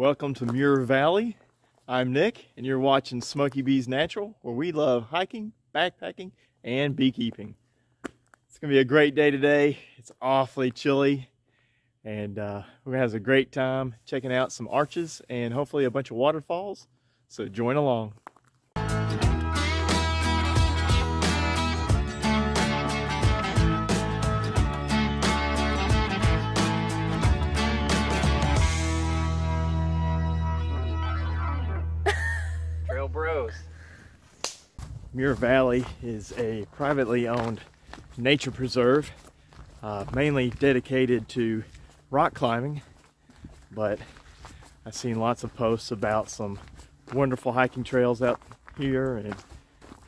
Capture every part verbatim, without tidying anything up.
Welcome to Muir Valley. I'm Nick and you're watching Smoky Bees Natural, where we love hiking, backpacking, and beekeeping. It's gonna be a great day today. It's awfully chilly and uh, we're gonna have a great time checking out some arches and hopefully a bunch of waterfalls, so join along. Bros. Muir Valley is a privately owned nature preserve, uh, mainly dedicated to rock climbing, but I've seen lots of posts about some wonderful hiking trails out here and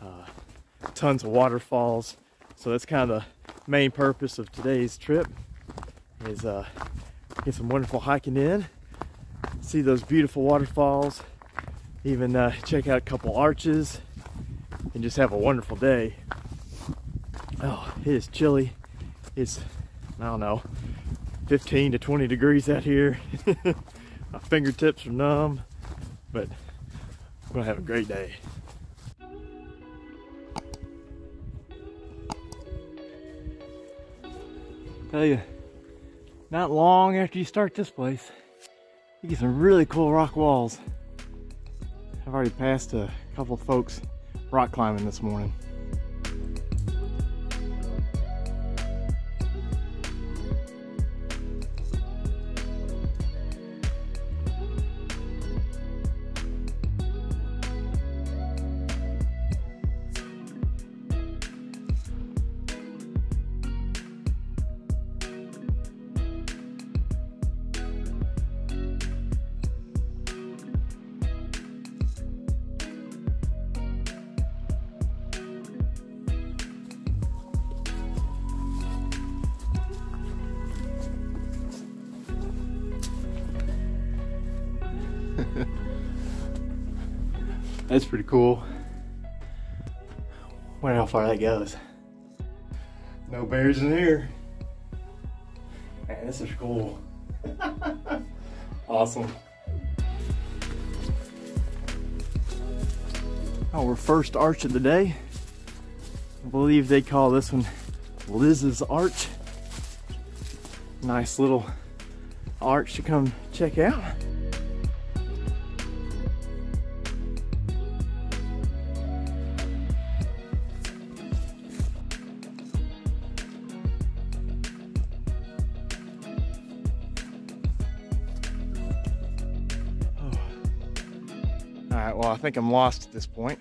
uh, tons of waterfalls. So that's kind of the main purpose of today's trip, is uh, get some wonderful hiking in, see those beautiful waterfalls, even uh, check out a couple arches and just have a wonderful day. Oh, it is chilly. It's, I don't know, fifteen to twenty degrees out here. My fingertips are numb, but we're gonna have a great day. Tell you, not long after you start this place, you get some really cool rock walls. I've already passed a couple of folks rock climbing this morning. That's pretty cool. Wonder how far that goes. No bears in here. Man, this is cool. Awesome. Our first arch of the day. I believe they call this one Liz's Arch. Nice little arch to come check out. Alright, well, I think I'm lost at this point.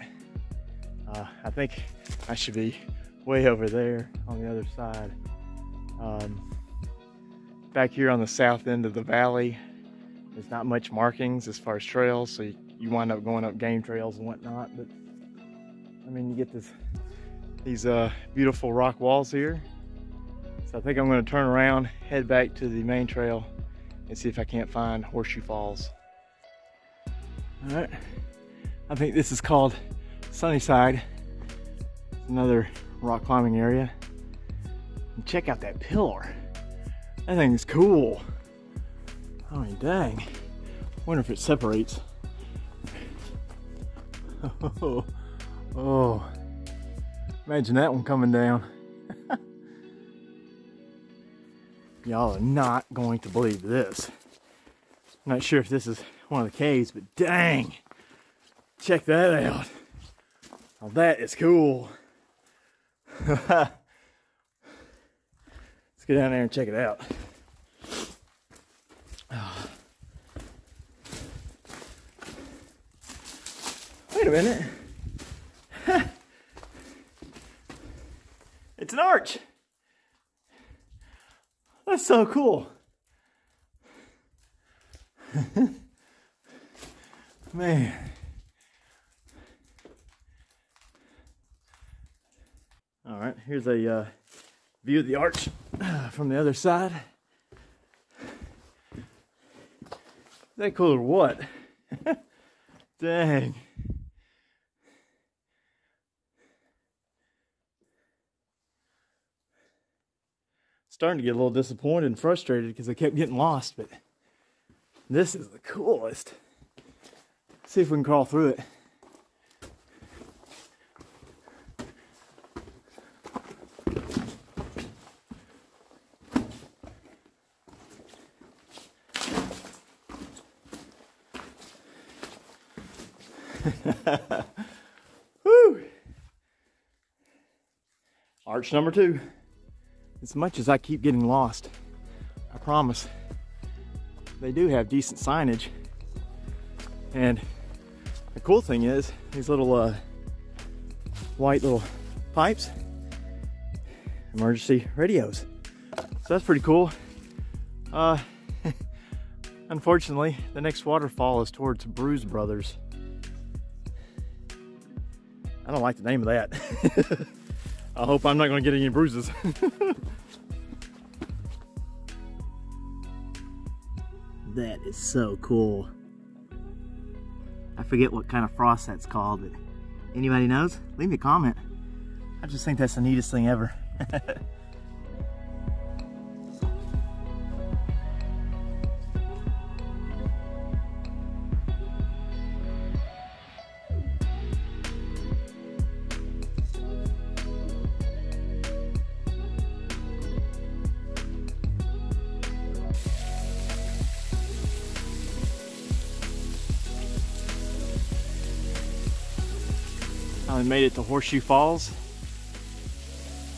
Uh, I think I should be way over there on the other side. Um, back here on the south end of the valley, there's not much markings as far as trails, so you, you wind up going up game trails and whatnot. But I mean, you get this, these uh, beautiful rock walls here. So I think I'm going to turn around, head back to the main trail, and see if I can't find Horseshoe Falls. Alright. I think this is called Sunnyside. It's another rock climbing area. And check out that pillar. That thing is cool. Oh dang. Wonder if it separates. Oh, oh. Imagine that one coming down. Y'all are not going to believe this. I'm not sure if this is one of the caves, but dang. Check that out. Now that is cool. Let's go down there and check it out. Oh. Wait a minute. It's an arch. That's so cool. Man. All right, here's a uh, view of the arch uh, from the other side. Is that cool or what? Dang. Starting to get a little disappointed and frustrated because I kept getting lost, but This is the coolest. Let's see if we can crawl through it. Woo! Arch number two. As much as I keep getting lost, I promise they do have decent signage. And the cool thing is these little uh, white little pipes, emergency radios. So that's pretty cool. Uh, unfortunately, the next waterfall is towards Bruce Brothers. I don't like the name of that. I hope I'm not going to get any bruises. That is so cool. I forget what kind of frost that's called, but anybody knows? Leave me a comment. I just think that's the neatest thing ever. I made it to Horseshoe Falls.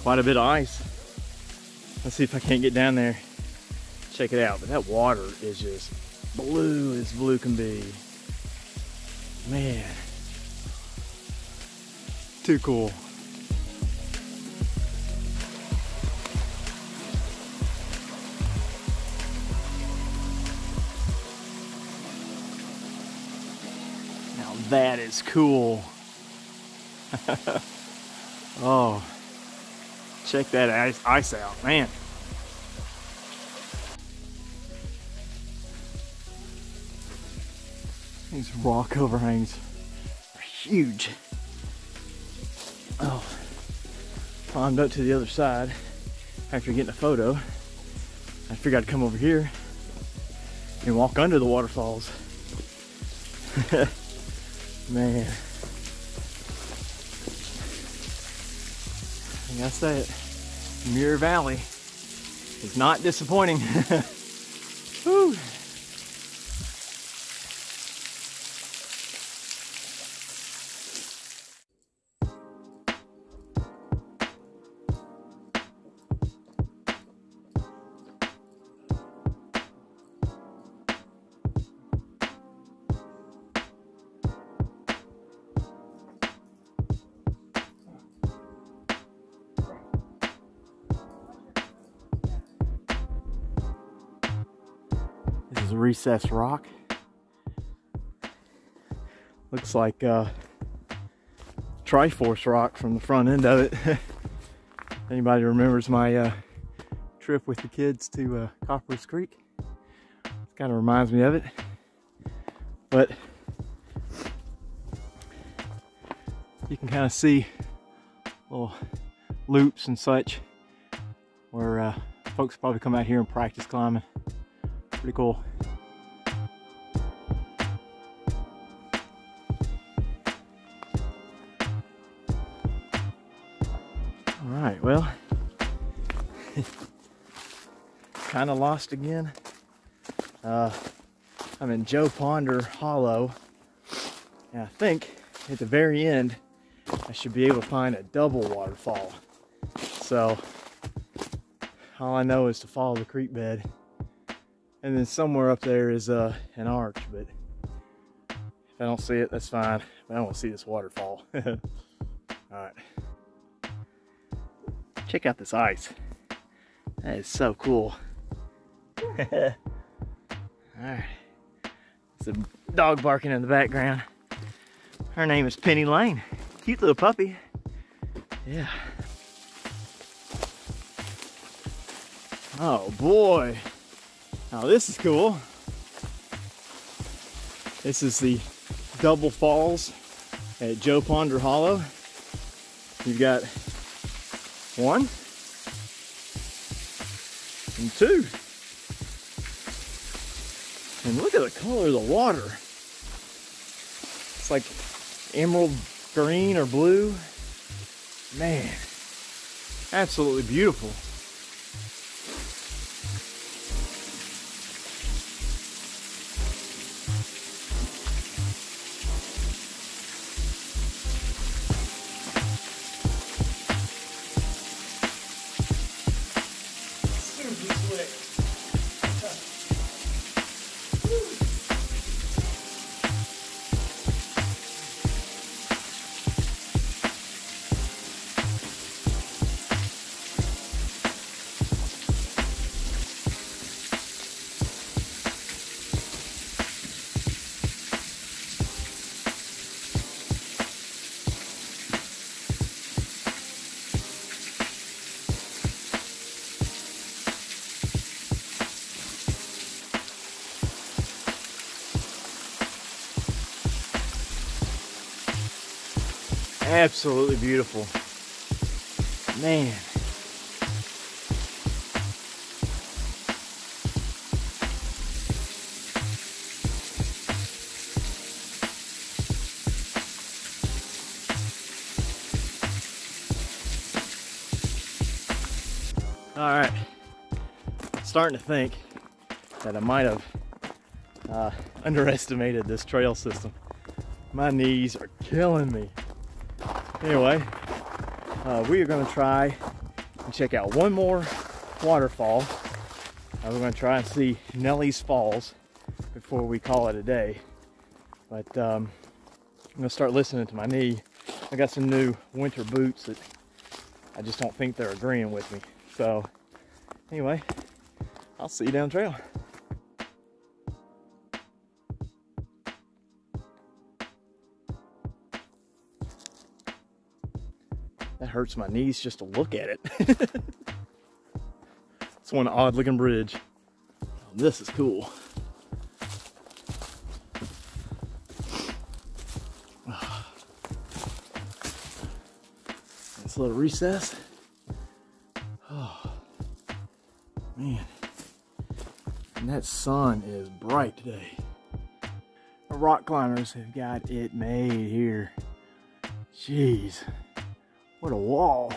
Quite a bit of ice. Let's see if I can't get down there. Check it out. But that water is just blue as blue can be. Man. Too cool. Now that is cool. Oh, check that ice, ice out, man. These rock overhangs are huge. Oh, climbed up to the other side after getting a photo. I figured I'd come over here and walk under the waterfalls. Man. I say it, Muir Valley is not disappointing. Woo. Recessed rock. Looks like uh, Triforce rock from the front end of it. Anybody remembers my uh, trip with the kids to uh, Copperas Creek? It kind of reminds me of it. But you can kind of see little loops and such where uh, folks probably come out here and practice climbing. Pretty cool. Alright, well, kind of lost again. Uh, I'm in Joe Ponder Hollow, and I think at the very end I should be able to find a double waterfall. So all I know is to follow the creek bed. And then somewhere up there is uh, an arch, but if I don't see it, that's fine. I don't want to see this waterfall. All right. Check out this ice. That is so cool. All right. There's a dog barking in the background. Her name is Penny Lane. Cute little puppy. Yeah. Oh boy. Now this is cool. This is the Double Falls at Joe Ponder Hollow. You've got one and two. And And look at the color of the water. It's like emerald green or blue. Man, absolutely beautiful. Absolutely beautiful. Man. All right, starting to think that I might have uh, underestimated this trail system. My knees are killing me. Anyway, uh, we are going to try and check out one more waterfall. Uh, we're going to try and see Nellie's Falls before we call it a day. But um, I'm going to start listening to my knee. I got some new winter boots that I just don't think they're agreeing with me. So anyway, I'll see you down the trail. That hurts my knees just to look at it. It's one odd looking bridge. Oh, this is cool. This little recess. Oh, man. And that sun is bright today. The rock climbers have got it made here. Jeez. What a wall.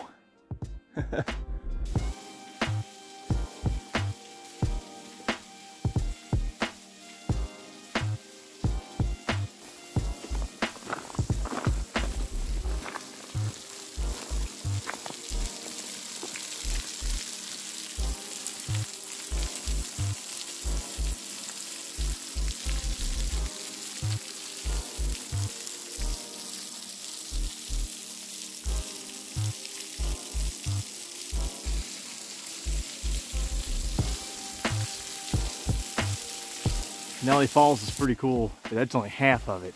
Nellie's Falls is pretty cool, but that's only half of it.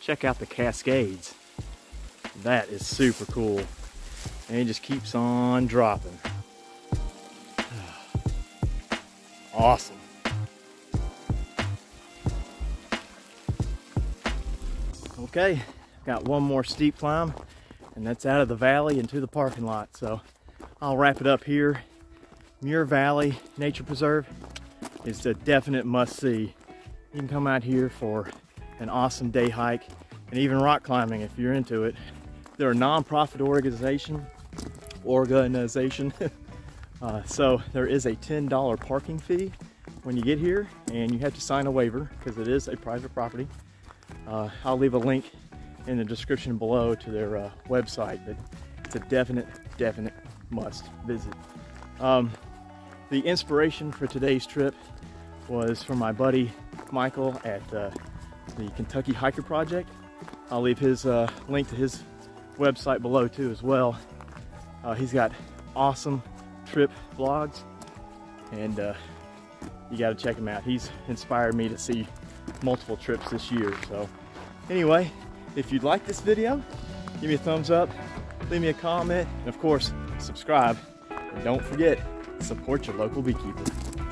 Check out the Cascades. That is super cool. And it just keeps on dropping. Awesome. Okay, got one more steep climb, and that's out of the valley into the parking lot. So I'll wrap it up here. Muir Valley Nature Preserve is a definite must-see. You can come out here for an awesome day hike and even rock climbing if you're into it. They're a non-profit organization, organization. uh, so there is a ten dollar parking fee when you get here, and you have to sign a waiver because it is a private property. Uh, I'll leave a link in the description below to their uh, website, but it's a definite, definite must visit. Um, the inspiration for today's trip was from my buddy Michael at uh, the Kentucky Hiker Project. I'll leave his uh, link to his website below too as well. Uh, he's got awesome trip vlogs, and uh, you got to check him out. He's inspired me to see multiple trips this year. So anyway, if you'd like this video, give me a thumbs up, leave me a comment, and of course subscribe. And don't forget, support your local beekeeper.